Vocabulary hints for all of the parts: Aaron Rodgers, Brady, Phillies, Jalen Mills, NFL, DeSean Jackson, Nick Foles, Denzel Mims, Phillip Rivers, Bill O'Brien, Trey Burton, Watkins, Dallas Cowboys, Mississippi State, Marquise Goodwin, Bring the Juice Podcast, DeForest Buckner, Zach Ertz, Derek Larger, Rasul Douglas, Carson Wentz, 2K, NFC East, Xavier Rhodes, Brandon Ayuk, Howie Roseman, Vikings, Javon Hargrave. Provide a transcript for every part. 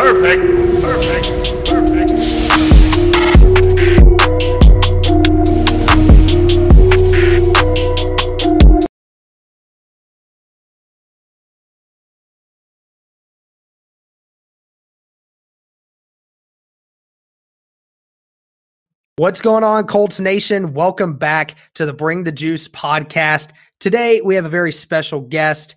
Perfect. What's going on, Colts Nation? Welcome back to the Bring the Juice podcast. Today, we have a very special guest.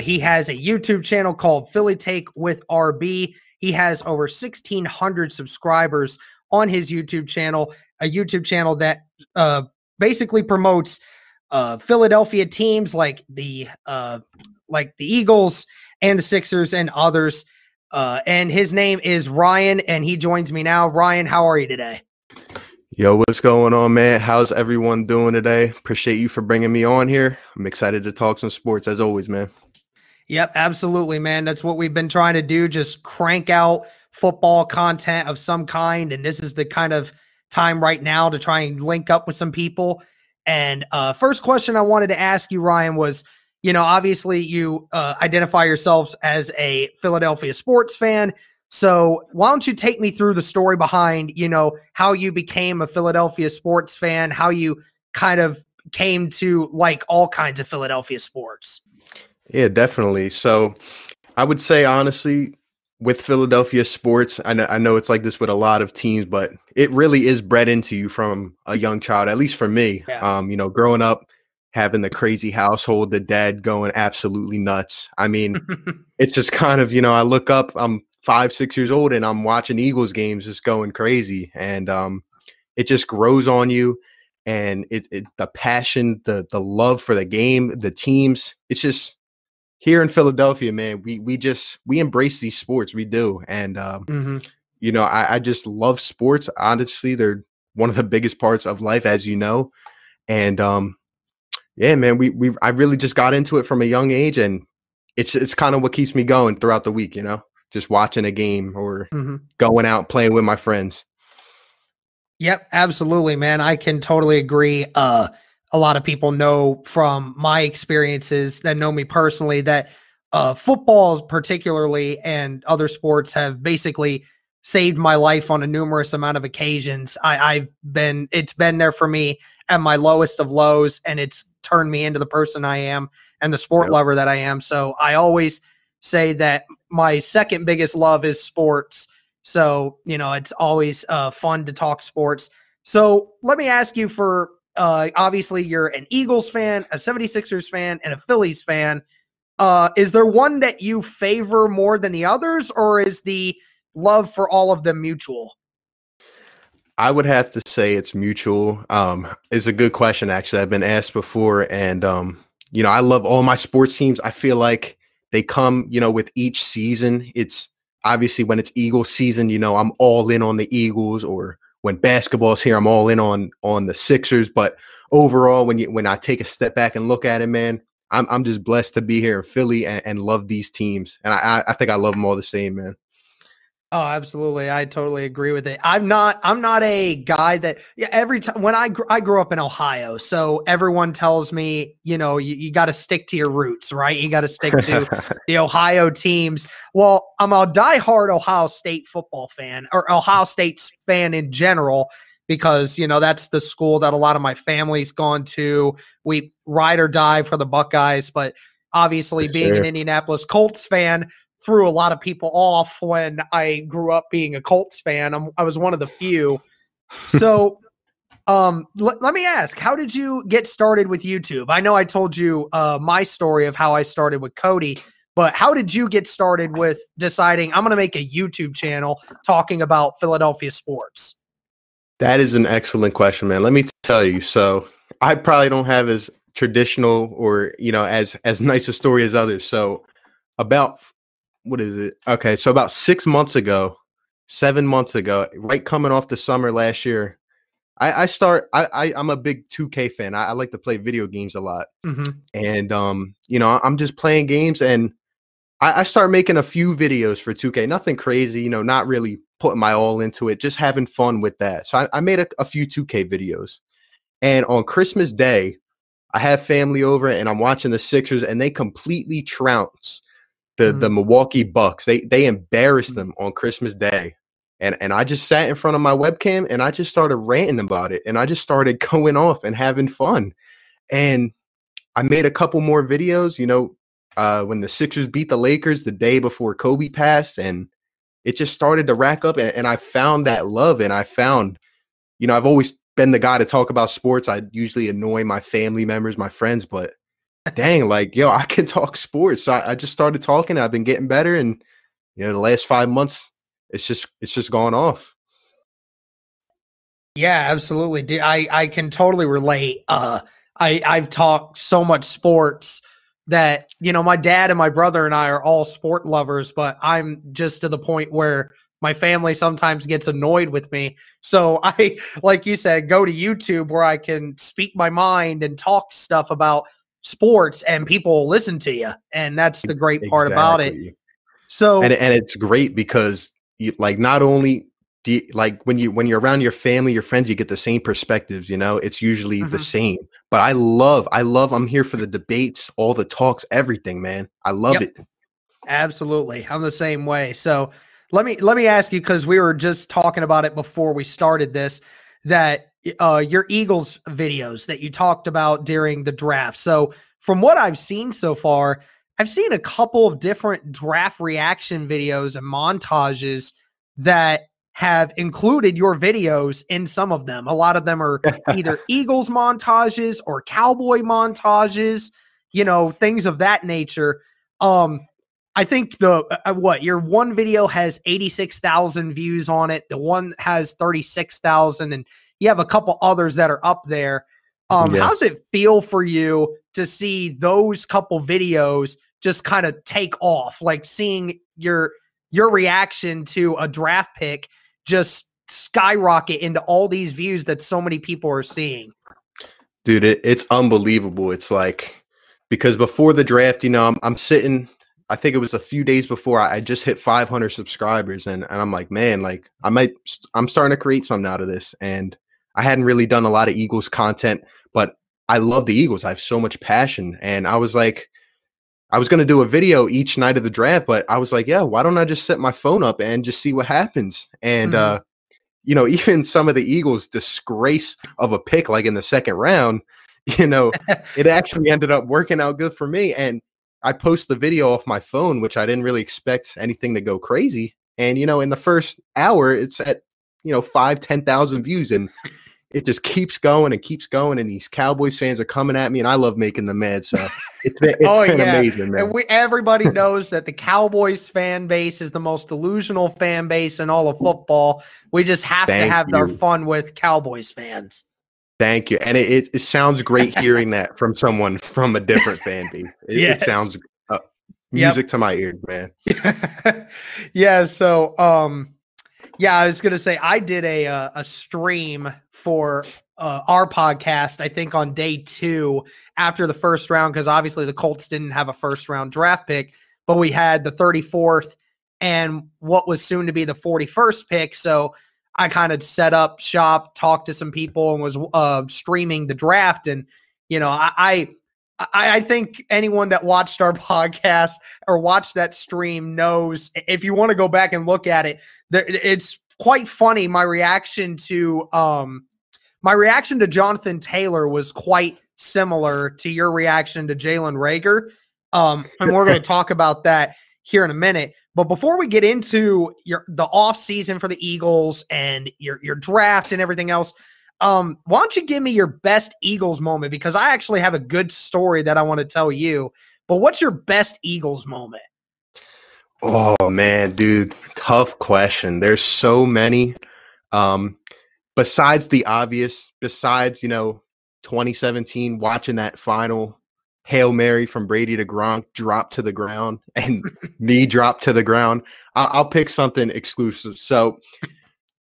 He has a YouTube channel called Philly Take with RB. He has over 1,600 subscribers on his YouTube channel, a YouTube channel that basically promotes Philadelphia teams like the Eagles and the Sixers and others. And his name is Ryan, and he joins me now. Ryan, how are you today? Yo, what's going on, man? How's everyone doing today? Appreciate you for bringing me on here. I'm excited to talk some sports as always, man. Yep, absolutely, man. That's what we've been trying to do, just crank out football content of some kind. And this is the kind of time right now to try and link up with some people. And first question I wanted to ask you, Ryan, was, you know, obviously you identify yourselves as a Philadelphia sports fan. So why don't you take me through the story behind, you know, how you became a Philadelphia sports fan, how you kind of came to like all kinds of Philadelphia sports. Yeah, definitely. So I would say, honestly, with Philadelphia sports, I know it's like this with a lot of teams, but it really is bred into you from a young child, at least for me. Yeah. You know, growing up, having the crazy household, the dad going absolutely nuts. I mean, it's just kind of, you know, I look up, I'm 5, 6 years old and I'm watching Eagles games just going crazy. And it just grows on you. And the passion, the love for the game, the teams, it's just here in Philadelphia, man, we embrace these sports. We do. And, you know, I just love sports. Honestly, they're one of the biggest parts of life, as you know. And yeah, man, I really just got into it from a young age, and it's kind of what keeps me going throughout the week, you know? Just watching a game or going out playing with my friends. Yep, absolutely, man. I can totally agree. A lot of people know from my experiences that know me personally that football particularly and other sports have basically saved my life on a numerous amount of occasions. It's been there for me at my lowest of lows, and it's turned me into the person I am and the sport lover that I am. So I always say that my second biggest love is sports. So, you know, it's always fun to talk sports. So let me ask you for, obviously you're an Eagles fan, a 76ers fan, and a Phillies fan. Is there one that you favor more than the others, or is the love for all of them mutual? I would have to say it's mutual. It's a good question, actually. I've been asked before, and, you know, I love all my sports teams. I feel like they come, you know, with each season. It's obviously when it's Eagles season, you know, I'm all in on the Eagles, or when basketball's here, I'm all in on the Sixers. But overall, when I take a step back and look at it, man, I'm just blessed to be here in Philly and love these teams. And I think I love them all the same, man. Oh, absolutely. I totally agree with it. I'm not a guy that every time when I grew up in Ohio. So everyone tells me, you know, you got to stick to your roots, right? You got to stick to the Ohio teams. Well, I'm a diehard Ohio State football fan, or Ohio State fan in general, because, you know, that's the school that a lot of my family's gone to. We ride or die for the Buckeyes, but obviously being an Indianapolis Colts fan threw a lot of people off when I grew up being a Colts fan. I was one of the few. So let me ask, how did you get started with YouTube? I know I told you my story of how I started with Cody, but how did you get started with deciding I'm going to make a YouTube channel talking about Philadelphia sports? That is an excellent question, man. Let me tell you. So I probably don't have as traditional or, you know, as nice a story as others. So about about 6 months ago, 7 months ago, right coming off the summer last year, I'm a big 2K fan. I like to play video games a lot. And, you know, I'm just playing games, and I start making a few videos for 2K, nothing crazy, you know, not really putting my all into it, just having fun with that. So I made a few 2K videos, and on Christmas Day, I have family over and I'm watching the Sixers, and they completely trounce The Milwaukee Bucks, they embarrassed them on Christmas Day. And I just sat in front of my webcam and I just started ranting about it. And I just started going off and having fun. And I made a couple more videos, you know, when the Sixers beat the Lakers the day before Kobe passed. And it just started to rack up. And I found that love. And I found, you know, I've always been the guy to talk about sports. I usually annoy my family members, my friends, but dang, like, yo, I can talk sports. So I just started talking. I've been getting better. And, you know, the last 5 months, it's just gone off. Yeah, absolutely. Dude, I can totally relate. I've talked so much sports that, you know, my dad and my brother and I are all sport lovers, but I'm just to the point where my family sometimes gets annoyed with me. So I, like you said, go to YouTube where I can speak my mind and talk stuff about sports and people listen to you. And that's the great part about it. So, and it's great because you, like, not only do you, like when you're around your family, your friends, you get the same perspectives, you know, it's usually the same, but I love, I'm here for the debates, all the talks, everything, man. I love it. Absolutely. I'm the same way. So let me ask you, cause we were just talking about it before we started this, that your Eagles videos that you talked about during the draft. So from what I've seen so far, I've seen a couple of different draft reaction videos and montages that have included your videos in some of them. A lot of them are either Eagles montages or Cowboy montages, you know, things of that nature. I think your one video has 86,000 views on it. The one has 36,000, and you have a couple others that are up there. How does it feel for you to see those couple videos just kind of take off? Like seeing your reaction to a draft pick just skyrocket into all these views that so many people are seeing. Dude, it's unbelievable. It's like, because before the draft, you know, I'm sitting, I think it was a few days before I just hit 500 subscribers. And I'm like, man, like I'm starting to create something out of this. And I hadn't really done a lot of Eagles content, but I love the Eagles. I have so much passion. And I was like, I was going to do a video each night of the draft, but I was like, yeah, why don't I just set my phone up and just see what happens? And, you know, even some of the Eagles' disgrace of a pick, like in the second round, you know, it actually ended up working out good for me. And I post the video off my phone, which I didn't really expect anything to go crazy. And, you know, in the first hour, it's at, you know, 5,000 to 10,000 views, and it just keeps going and keeps going. And these Cowboys fans are coming at me, and I love making them mad. So it's been amazing, man. And everybody knows that the Cowboys fan base is the most delusional fan base in all of football. We just have to have our fun with Cowboys fans. Thank you. And it sounds great hearing that from someone from a different fan base. It sounds music to my ears, man. Yeah. So, yeah, I was going to say, I did a stream for our podcast, I think on day 2 after the first round, because obviously the Colts didn't have a first round draft pick, but we had the 34th and what was soon to be the 41st pick. So I kind of set up shop, talked to some people, and was streaming the draft. And, you know, I think anyone that watched our podcast or watched that stream knows, if you want to go back and look at it, it's quite funny. My reaction to Jonathan Taylor was quite similar to your reaction to Jaylen Reagor. And we're going to talk about that here in a minute. But before we get into the off season for the Eagles and your draft and everything else, why don't you give me your best Eagles moment? Because I actually have a good story that I want to tell you, but what's your best Eagles moment? Oh man, dude, tough question. There's so many, besides the obvious, besides, you know, 2017, watching that final Hail Mary from Brady to Gronk drop to the ground and me drop to the ground. I'll pick something exclusive. So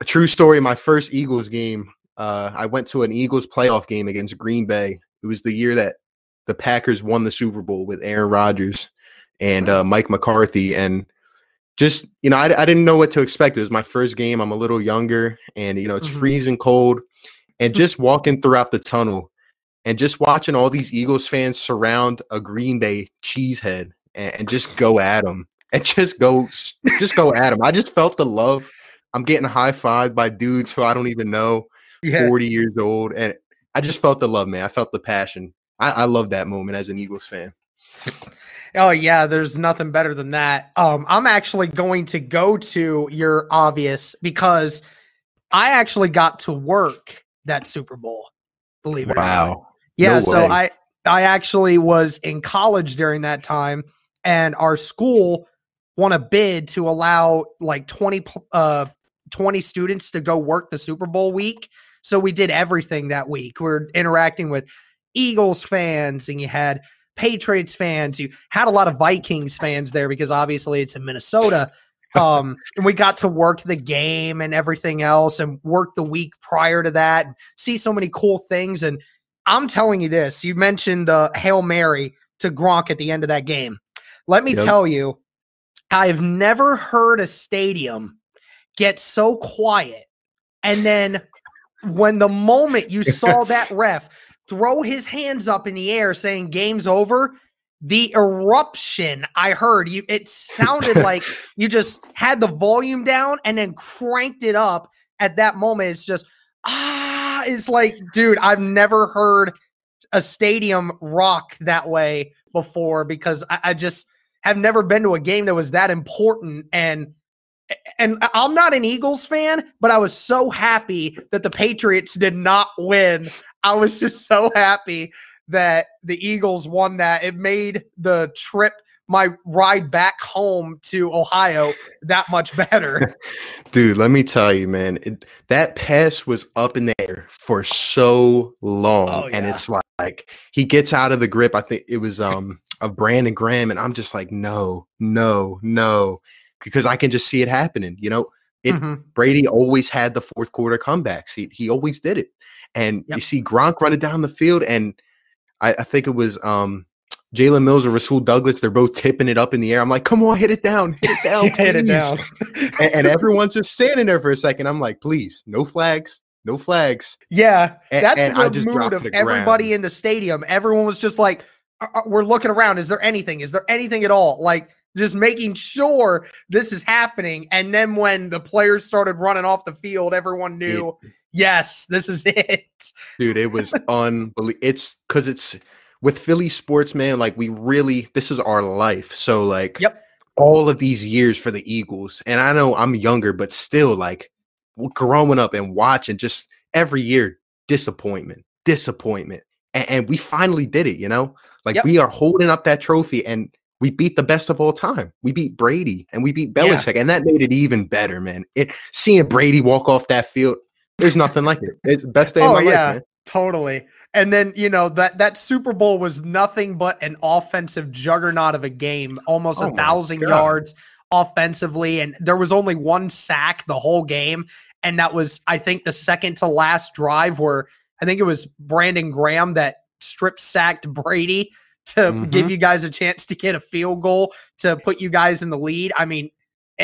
a true story, my first Eagles game, I went to an Eagles playoff game against Green Bay. It was the year that the Packers won the Super Bowl with Aaron Rodgers and Mike McCarthy. And just, you know, I didn't know what to expect. It was my first game. I'm a little younger, and, you know, it's freezing cold. And just walking throughout the tunnel and just watching all these Eagles fans surround a Green Bay cheesehead and just go at him. And just go at him. I just felt the love. I'm getting high-fived by dudes who I don't even know, 40 years old. And I just felt the love, man. I felt the passion. I love that moment as an Eagles fan. Oh, yeah, there's nothing better than that. I'm actually going to go to your obvious because I actually got to work that Super Bowl, believe it or not. Yeah, no so I actually was in college during that time, and our school won a bid to allow like 20 students to go work the Super Bowl week. So we did everything that week. We're interacting with Eagles fans, and you had Patriots fans. You had a lot of Vikings fans there because obviously it's in Minnesota. And we got to work the game and everything else and work the week prior to that and see so many cool things. And I'm telling you this, you mentioned the Hail Mary to Gronk at the end of that game. Let me tell you, I've never heard a stadium get so quiet. And then when the moment you saw that ref throw his hands up in the air saying game's over, the eruption I heard, it sounded like you just had the volume down and then cranked it up at that moment. It's just, it's like, dude, I've never heard a stadium rock that way before because I just have never been to a game that was that important. And I'm not an Eagles fan, but I was so happy that the Patriots did not win. I was just so happy that the Eagles won that. It made the trip, my ride back home to Ohio, that much better. Dude, let me tell you, man, that pass was up in the air for so long. Oh, yeah. And it's like he gets out of the grip. I think it was of Brandon Graham. And I'm just like, no, because I can just see it happening. You know, Brady always had the fourth quarter comebacks. He always did it. And you see Gronk running down the field, and I think it was Jalen Mills or Rasul Douglas. They're both tipping it up in the air. I'm like, come on, hit it down, hit it down. and everyone's just standing there for a second. I'm like, please, no flags. Yeah, that's the mood of everybody in the stadium. Everyone was just like, we're looking around. Is there anything? Is there anything at all? Like, just making sure this is happening. And then when the players started running off the field, everyone knew. Yeah. Yes, this is it. Dude, it was unbelievable. It's because it's with Philly sports, man, like this is our life. So like all of these years for the Eagles, and I know I'm younger, but still like growing up and watching just every year, disappointment. And we finally did it, you know? Like we are holding up that trophy, and we beat the best of all time. We beat Brady and we beat Belichick, and that made it even better, man. Seeing Brady walk off that field, there's nothing like it. It's the best day of my life, man. Totally. And then, you know, that Super Bowl was nothing but an offensive juggernaut of a game, almost 1,000 yards offensively. And there was only one sack the whole game. And that was, I think, the second to last drive where I think it was Brandon Graham that strip sacked Brady to give you guys a chance to get a field goal to put you guys in the lead. I mean,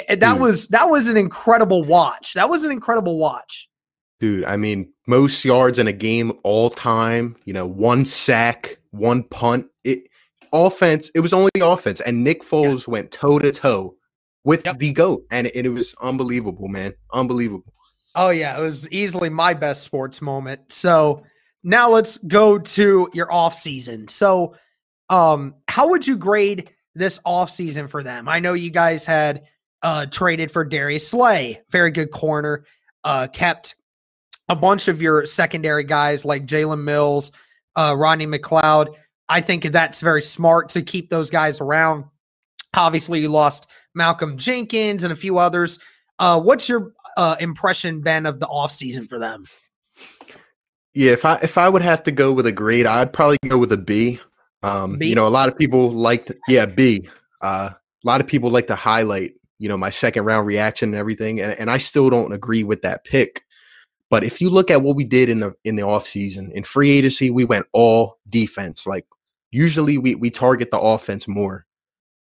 that was an incredible watch. That was an incredible watch. Dude, I mean, most yards in a game all time, you know, one sack, one punt. It was only the offense. And Nick Foles went toe-to-toe with the GOAT. And it was unbelievable, man. Unbelievable. Oh, yeah. It was easily my best sports moment. So now let's go to your offseason. So how would you grade this offseason for them? I know you guys had traded for Darius Slay, very good corner, kept a bunch of your secondary guys like Jalen Mills, Ronnie McLeod. I think that's very smart to keep those guys around. Obviously, you lost Malcolm Jenkins and a few others. What's your impression, Ben, of the offseason for them? Yeah, if I would have to go with a grade, I'd probably go with a B. B? You know, a lot of people B. A lot of people like to highlight, you know, my second round reaction and everything, and I still don't agree with that pick. But if you look at what we did in the offseason, in free agency, we went all defense. Like usually we target the offense more.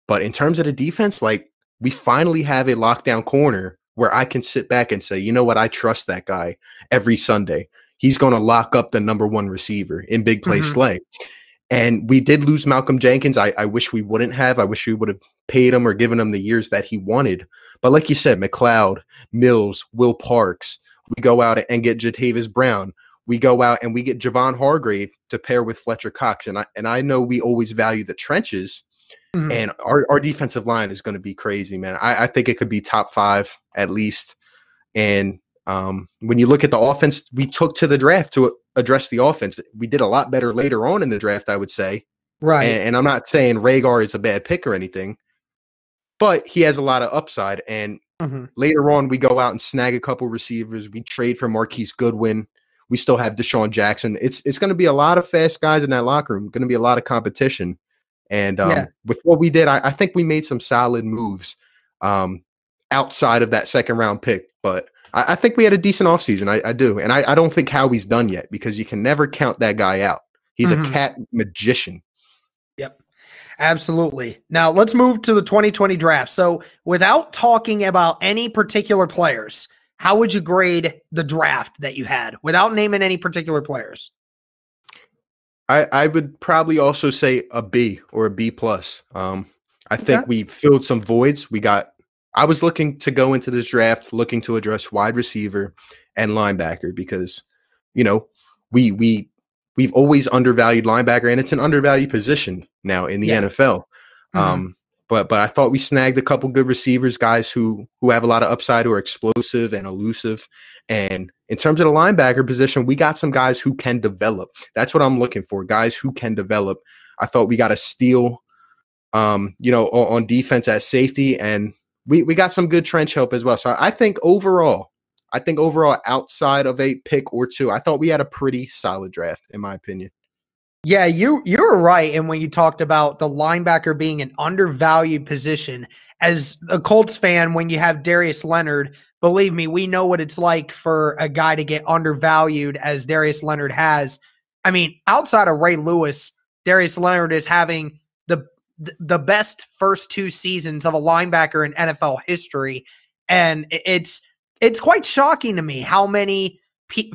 But in terms of the defense, like we finally have a lockdown corner where I can sit back and say, you know what, I trust that guy every Sunday. He's going to lock up the number one receiver in big play Slay. And we did lose Malcolm Jenkins. I wish we wouldn't have. I wish we would have paid him or given him the years that he wanted. But like you said, McLeod, Mills, Will Parks, we go out and get Jatavis Brown. We go out and we get Javon Hargrave to pair with Fletcher Cox. And I know we always value the trenches. Mm-hmm. And our defensive line is going to be crazy, man. I think it could be top five at least. And when you look at the offense, we took to the draft to address the offense. We did a lot better later on in the draft, I would say. Right. And I'm not saying Reagor is a bad pick or anything, but he has a lot of upside. And later on, we go out and snag a couple receivers. We trade for Marquise Goodwin. We still have DeSean Jackson. It's going to be a lot of fast guys in that locker room. Going to be a lot of competition. And with what we did, I think we made some solid moves outside of that second round pick. But I think we had a decent offseason. I do. And I don't think Howie's done yet, because you can never count that guy out. He's a cat magician. Yep. Absolutely. Now let's move to the 2020 draft. So without talking about any particular players, how would you grade the draft that you had without naming any particular players? I would probably also say a B or a B plus. I think we filled some voids. I was looking to go into this draft, looking to address wide receiver and linebacker, because, you know, we've always undervalued linebacker, and it's an undervalued position now in the NFL. But I thought we snagged a couple good receivers, guys who have a lot of upside, who are explosive and elusive. And in terms of the linebacker position, we got some guys who can develop. That's what I'm looking for, guys who can develop. I thought we got a steal, you know, on defense at safety, and we got some good trench help as well. So I think overall, outside of a pick or two, I thought we had a pretty solid draft, in my opinion. Yeah, you're right. And when you talked about the linebacker being an undervalued position, as a Colts fan, when you have Darius Leonard, believe me, we know what it's like for a guy to get undervalued as Darius Leonard has. I mean, outside of Ray Lewis, Darius Leonard is having the best first two seasons of a linebacker in NFL history. And it's quite shocking to me how many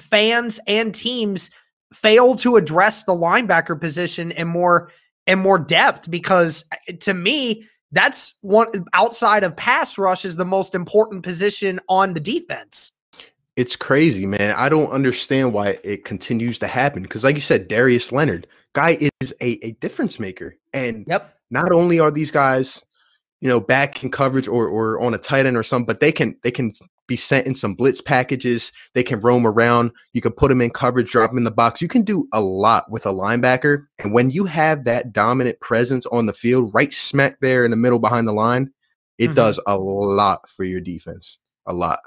fans and teams fail to address the linebacker position in more depth, because to me, that's one outside of pass rush is the most important position on the defense. It's crazy, man. I don't understand why it continues to happen. Because like you said, Darius Leonard, guy is a difference maker. And not only are these guys, you know, back in coverage or on a tight end or something, but they can be sent in some blitz packages. They can roam around. You can put them in coverage, drop them in the box. You can do a lot with a linebacker. And when you have that dominant presence on the field, right smack there in the middle behind the line, it does a lot for your defense. A lot.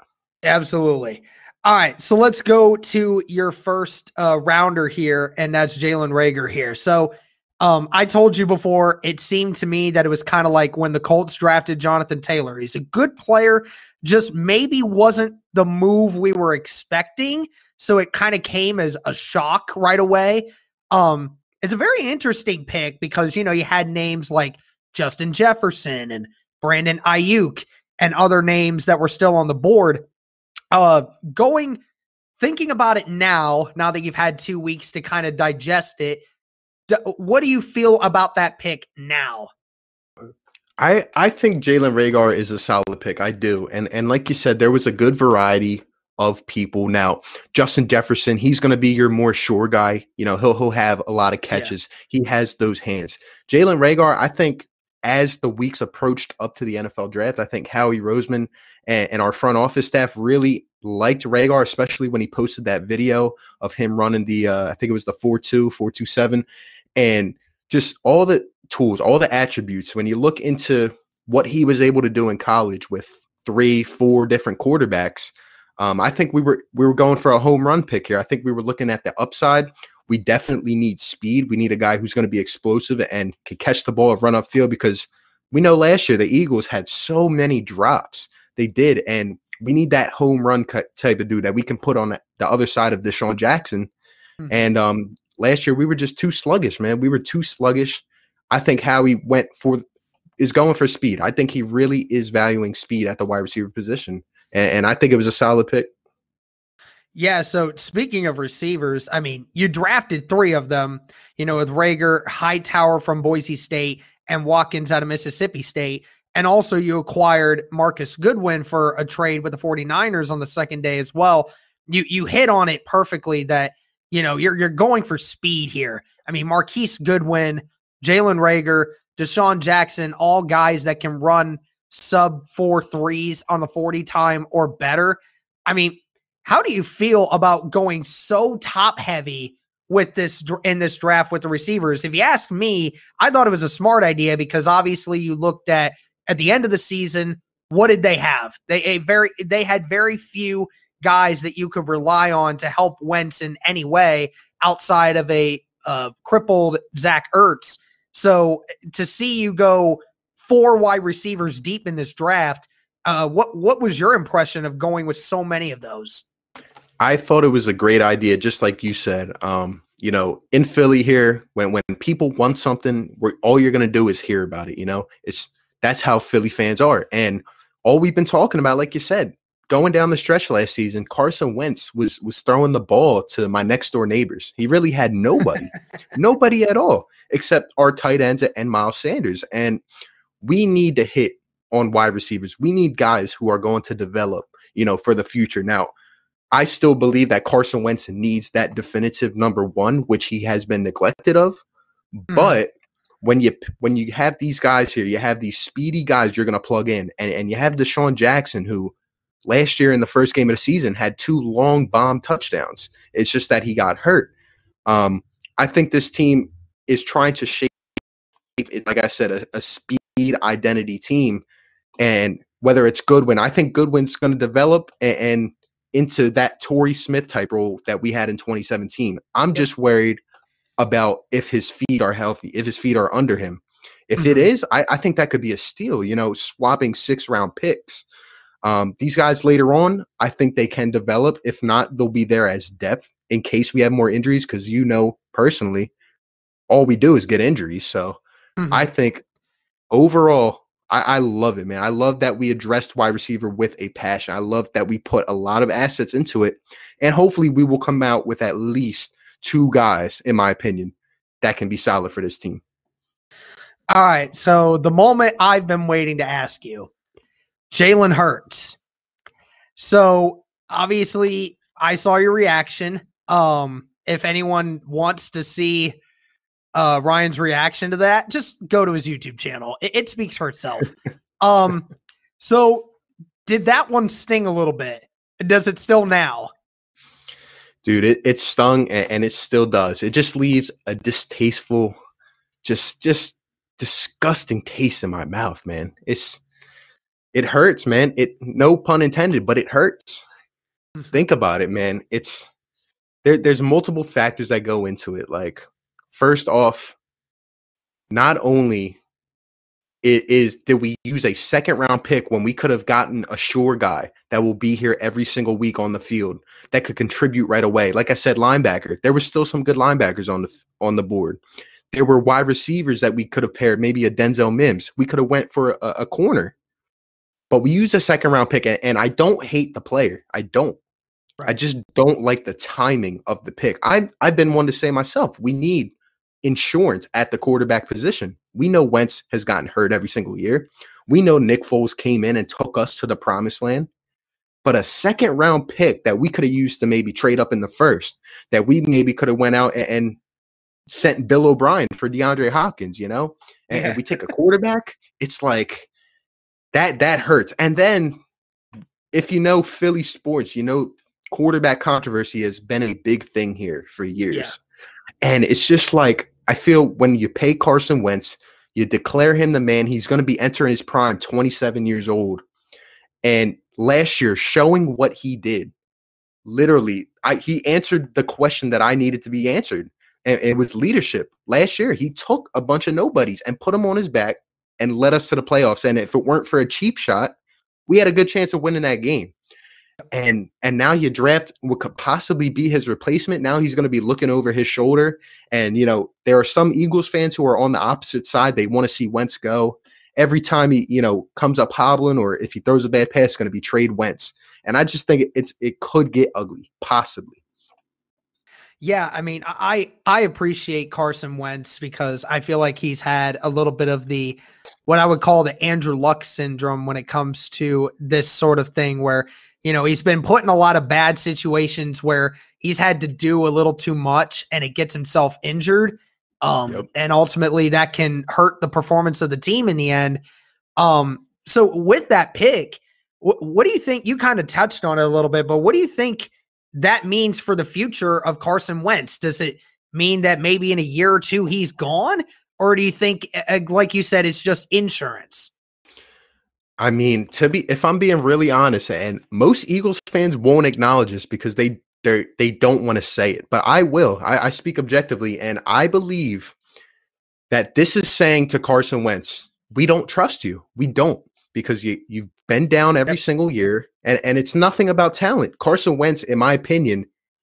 Absolutely. All right. So let's go to your first rounder here, and that's Jaylen Reagor here. So I told you before, it seemed to me that it was kind of like when the Colts drafted Jonathan Taylor. He's a good player, just maybe wasn't the move we were expecting. So it kind of came as a shock right away. It's a very interesting pick because, you know, you had names like Justin Jefferson and Brandon Ayuk and other names that were still on the board. Thinking about it now that you've had 2 weeks to kind of digest it, what do you feel about that pick now? I think Jaylen Reagor is a solid pick. I do. And like you said, there was a good variety of people. Now, Justin Jefferson, he's going to be your more sure guy. You know, he'll have a lot of catches. Yeah. He has those hands. Jaylen Reagor, I think as the weeks approached up to the NFL draft, I think Howie Roseman and our front office staff really liked Reagor, especially when he posted that video of him running the, I think it was the 4.2, 4.27, and just all the tools, all the attributes. When you look into what he was able to do in college with 3, 4 different quarterbacks, I think we were going for a home run pick here. I think we were looking at the upside. We definitely need speed. We need a guy who's going to be explosive and can catch the ball and run upfield, because we know last year the Eagles had so many drops. They did, and we need that home run type of dude that we can put on the other side of DeSean Jackson. And last year we were just too sluggish, man. We were too sluggish. I think Howie is going for speed. I think he really is valuing speed at the wide receiver position, and I think it was a solid pick. Yeah, so speaking of receivers, I mean, you drafted three of them, you know, with Reagor, Hightower from Boise State, and Watkins out of Mississippi State. And also you acquired Marquise Goodwin for a trade with the 49ers on the second day as well. You hit on it perfectly that, you know, you're going for speed here. I mean, Marquise Goodwin, Jaylen Reagor, DeSean Jackson, all guys that can run sub-4.3s on the 40 time or better. I mean, how do you feel about going so top heavy with this in this draft with the receivers? If you ask me, I thought it was a smart idea because obviously you looked at the end of the season, what did they have? They had very few guys that you could rely on to help Wentz in any way outside of a crippled Zach Ertz. So to see you go 4 wide receivers deep in this draft, what was your impression of going with so many of those? I thought it was a great idea, just like you said. You know, in Philly here, when people want something, all you're going to do is hear about it. You know, that's how Philly fans are. And all we've been talking about, like you said, going down the stretch last season, Carson Wentz was throwing the ball to my next door neighbors. He really had nobody, nobody at all, except our tight ends and Miles Sanders. And we need to hit on wide receivers. We need guys who are going to develop, you know, for the future. Now, I still believe that Carson Wentz needs that definitive number 1, which he has been neglected of. Mm. But when you have these guys here, you have these speedy guys you're going to plug in, and you have DeSean Jackson, who last year in the first game of the season had 2 long bomb touchdowns. It's just that he got hurt. I think this team is trying to shape, like I said, a speed identity team. And whether it's Goodwin, I think Goodwin's going to develop and into that Torrey Smith type role that we had in 2017. I'm just worried about if his feet are healthy, if his feet are under him. If it is, I think that could be a steal, you know, swapping 6-round picks. These guys later on, I think they can develop. If not, they'll be there as depth in case we have more injuries. Because, you know, personally, all we do is get injuries. So I think overall, I love it, man. I love that we addressed wide receiver with a passion. I love that we put a lot of assets into it. And hopefully we will come out with at least 2 guys, in my opinion, that can be solid for this team. All right. So the moment I've been waiting to ask you. Jalen Hurts. So obviously I saw your reaction. If anyone wants to see Ryan's reaction to that, just go to his YouTube channel. It speaks for itself. So did that one sting a little bit? Does it still now? Dude, it stung and it still does. It just leaves a distasteful, just disgusting taste in my mouth, man. It hurts, man. No pun intended, but it hurts. Think about it, man. There's multiple factors that go into it. Like, first off, not only did we use a 2nd-round pick when we could have gotten a sure guy that will be here every single week on the field that could contribute right away. Like I said, linebacker. There were still some good linebackers on the board. There were wide receivers that we could have paired, maybe a Denzel Mims. We could have went for a corner. But we use a 2nd-round pick, and I don't hate the player. I don't. Right. I just don't like the timing of the pick. I've been one to say myself, we need insurance at the quarterback position. We know Wentz has gotten hurt every single year. We know Nick Foles came in and took us to the promised land. But a 2nd-round pick that we could have used to maybe trade up in the 1st, that we maybe could have went out and sent Bill O'Brien for DeAndre Hopkins, you know? And, yeah. And we take a quarterback, it's like – That hurts. And then if you know Philly sports, you know quarterback controversy has been a big thing here for years. Yeah. And it's just like, I feel when you pay Carson Wentz, you declare him the man. He's going to be entering his prime, 27 years old. And last year, showing what he did, literally, he answered the question that I needed to be answered. And it was leadership. Last year, he took a bunch of nobodies and put them on his back and led us to the playoffs. And if it weren't for a cheap shot, we had a good chance of winning that game. And now you draft what could possibly be his replacement. Now he's going to be looking over his shoulder. And, you know, there are some Eagles fans who are on the opposite side. They want to see Wentz go. Every time he, you know, comes up hobbling or if he throws a bad pass, it's going to be trade Wentz. And I just think it could get ugly, possibly. Yeah, I mean, I appreciate Carson Wentz because I feel like he's had a little bit of the what I would call the Andrew Luck syndrome when it comes to this sort of thing where, you know, he's been put in a lot of bad situations where he's had to do a little too much and it gets himself injured. And ultimately that can hurt the performance of the team in the end. So with that pick, what do you think? You kind of touched on it a little bit, but what do you think that means for the future of Carson Wentz? Does it mean that maybe in a year or two he's gone? Or do you think, like you said, it's just insurance? I mean, if I'm being really honest, and most Eagles fans won't acknowledge this because they don't want to say it, but I will. I speak objectively, and I believe that this is saying to Carson Wentz, we don't trust you. We don't, because you've been down every single year, and it's nothing about talent. Carson Wentz, in my opinion,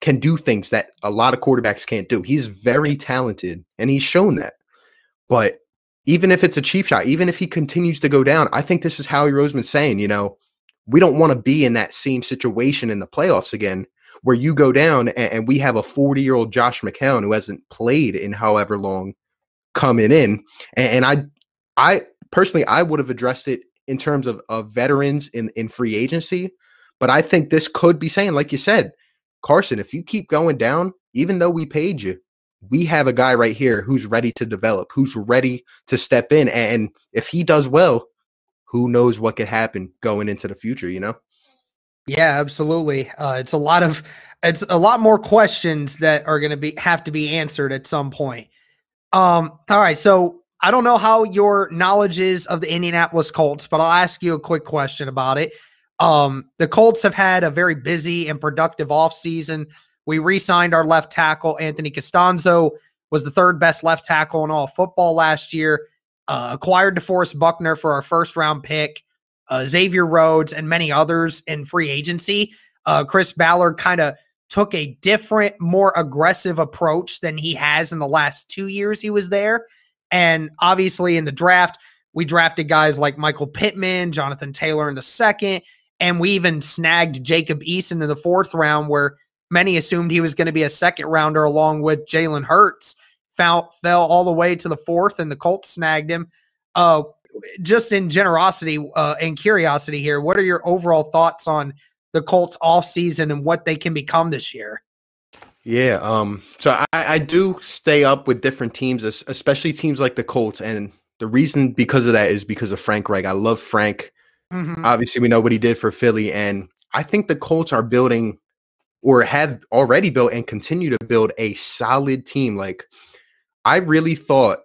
can do things that a lot of quarterbacks can't do. He's very talented, and he's shown that. But even if it's a cheap shot, even if he continues to go down, I think this is Howie Roseman saying, you know, we don't want to be in that same situation in the playoffs again where you go down and we have a 40-year-old Josh McCown who hasn't played in however long coming in. And I personally, I would have addressed it in terms of veterans in free agency. But I think this could be saying, like you said, Carson, if you keep going down, even though we paid you, we have a guy right here who's ready to develop, who's ready to step in. And if he does well, who knows what could happen going into the future, you know? Yeah, absolutely. It's a lot more questions that are going to have to be answered at some point. All right. So I don't know how your knowledge is of the Indianapolis Colts, but I'll ask you a quick question about it. The Colts have had a very busy and productive offseason. We re-signed our left tackle. Anthony Costanzo was the third best left tackle in all of football last year. Acquired DeForest Buckner for our first-round pick. Xavier Rhodes and many others in free agency. Chris Ballard kind of took a different, more aggressive approach than he has in the last 2 years he was there. And obviously in the draft, we drafted guys like Michael Pittman, Jonathan Taylor in the second, and we even snagged Jacob Eason in the fourth round where many assumed he was going to be a second rounder along with Jalen Hurts. Fell all the way to the fourth and the Colts snagged him. Just in generosity and curiosity here, what are your overall thoughts on the Colts offseason and what they can become this year? Yeah, so I do stay up with different teams, especially teams like the Colts, and the reason because of that is because of Frank Reich. I love Frank. Mm-hmm. Obviously, we know what he did for Philly, and I think the Colts are building or have already built and continue to build a solid team. Like, I really thought,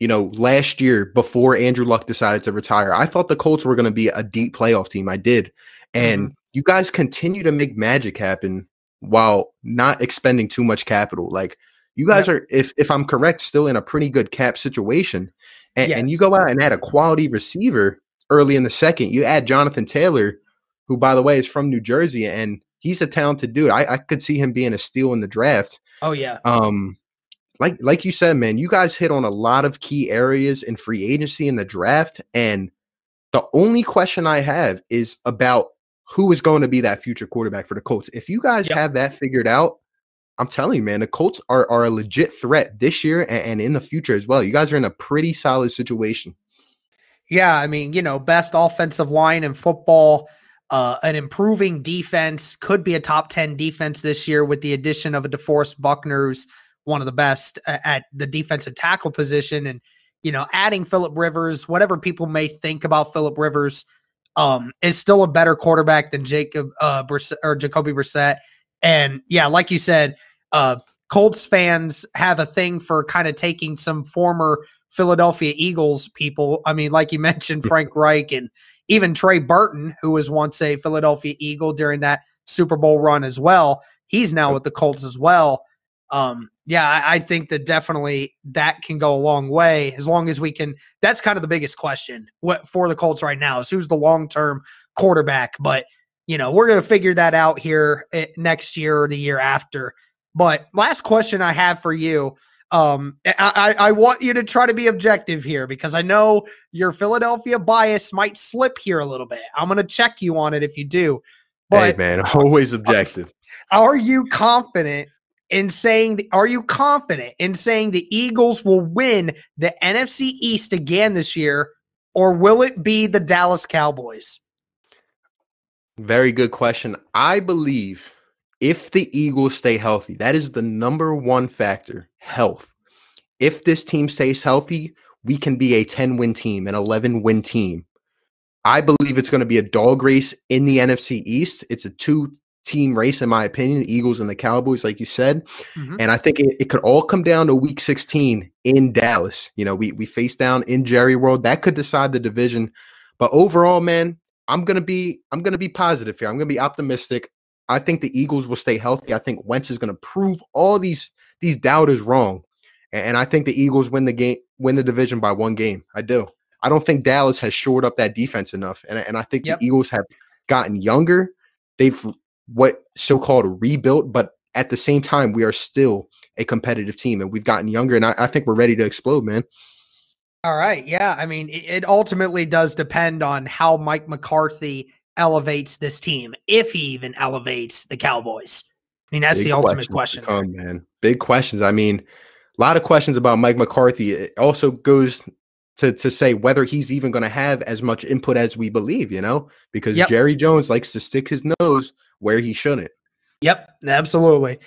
you know, last year before Andrew Luck decided to retire, I thought the Colts were going to be a deep playoff team. I did. And you guys continue to make magic happen while not expending too much capital. Like, you guys are, if I'm correct, still in a pretty good cap situation. And, and you go out and add a quality receiver early in the second. You add Jonathan Taylor, who, by the way, is from New Jersey, and he's a talented dude. I could see him being a steal in the draft. Oh, yeah. Like you said, man, you guys hit on a lot of key areas in free agency in the draft. And the only question I have is about who is going to be that future quarterback for the Colts. If you guys have that figured out, I'm telling you, man, the Colts are a legit threat this year and in the future as well. You guys are in a pretty solid situation. Yeah, I mean, you know, best offensive line in football, an improving defense, could be a top 10 defense this year with the addition of a DeForest Buckner, who's one of the best at the defensive tackle position. And, you know, adding Phillip Rivers, whatever people may think about Phillip Rivers, is still a better quarterback than Jacoby Brissett. And yeah, like you said, Colts fans have a thing for kind of taking some former Philadelphia Eagles people. I mean, like you mentioned, Frank Reich and even Trey Burton, who was once a Philadelphia Eagle during that Super Bowl run as well. He's now with the Colts as well. I think that definitely that can go a long way as long as we can. That's kind of the biggest question for the Colts right now is who's the long-term quarterback. But, you know, we're going to figure that out here next year or the year after. But last question I have for you, I want you to try to be objective here because I know your Philadelphia bias might slip here a little bit. I'm going to check you on it if you do. But hey, man, always objective. Are you confident in saying – are you confident in saying the Eagles will win the NFC East again this year, or will it be the Dallas Cowboys? Very good question. I believe if the Eagles stay healthy, that is the number one factor, health. If this team stays healthy, we can be a 10-win team, an 11-win team. I believe it's going to be a dog race in the NFC East. It's a two-team race, in my opinion, the Eagles and the Cowboys, like you said. Mm-hmm. And I think it could all come down to Week 16 in Dallas. You know, we face down in Jerry World. That could decide the division. But overall, man, I'm gonna be positive here. I'm gonna be optimistic. I think the Eagles will stay healthy. I think Wentz is gonna prove all these doubters wrong. And I think the Eagles win the division by one game. I do. I don't think Dallas has shored up that defense enough. And I think the Eagles have gotten younger. They've what so-called rebuilt, but at the same time, we are still a competitive team and we've gotten younger. And I think we're ready to explode, man. All right. Yeah. I mean, it ultimately does depend on how Mike McCarthy elevates this team, if he even elevates the Cowboys. I mean, that's the ultimate question. Come, man. Big questions. I mean, a lot of questions about Mike McCarthy. It also goes to say whether he's even going to have as much input as we believe, you know, because Jerry Jones likes to stick his nose where he shouldn't. Yep, absolutely.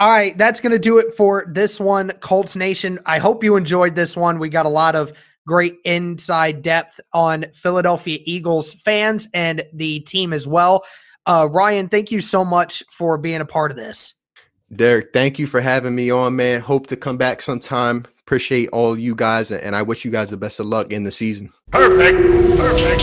All right, that's going to do it for this one, Colts Nation. I hope you enjoyed this one. We got a lot of great inside depth on Philadelphia Eagles fans and the team as well. Ryan, thank you so much for being a part of this. Derek, thank you for having me on, man. Hope to come back sometime. Appreciate all you guys, and I wish you guys the best of luck in the season. Perfect.